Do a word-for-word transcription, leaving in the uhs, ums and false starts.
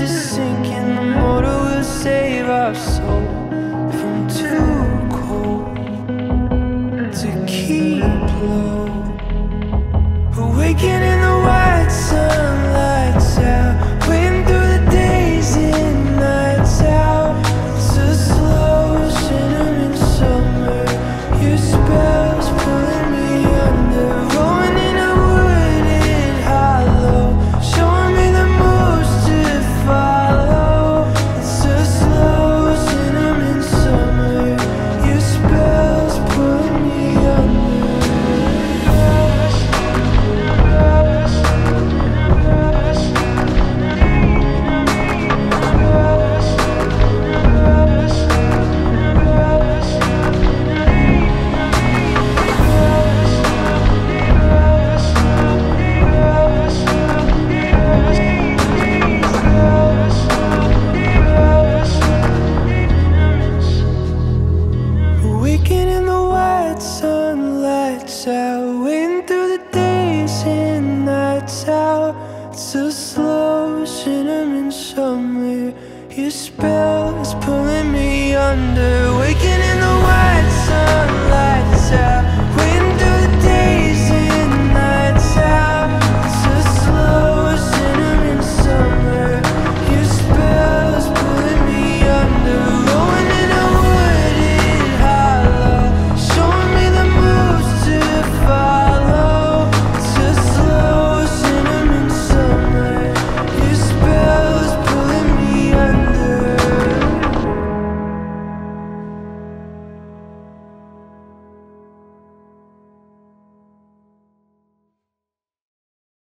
is sinking, the motor will save our soul from too cold to keep low. We're waking in the white sunlight out, waiting through the days and nights out. It's a slow cinnamon summer, your spells pulling me under, rolling in a wooded hollow, showing me the moves to follow. It's a slow cinnamon summer, your spells pulling me under. Out, waiting through the days and nights out. It's a slow cinnamon summer, your spell is pulling me under. Waking in the white sunlight out.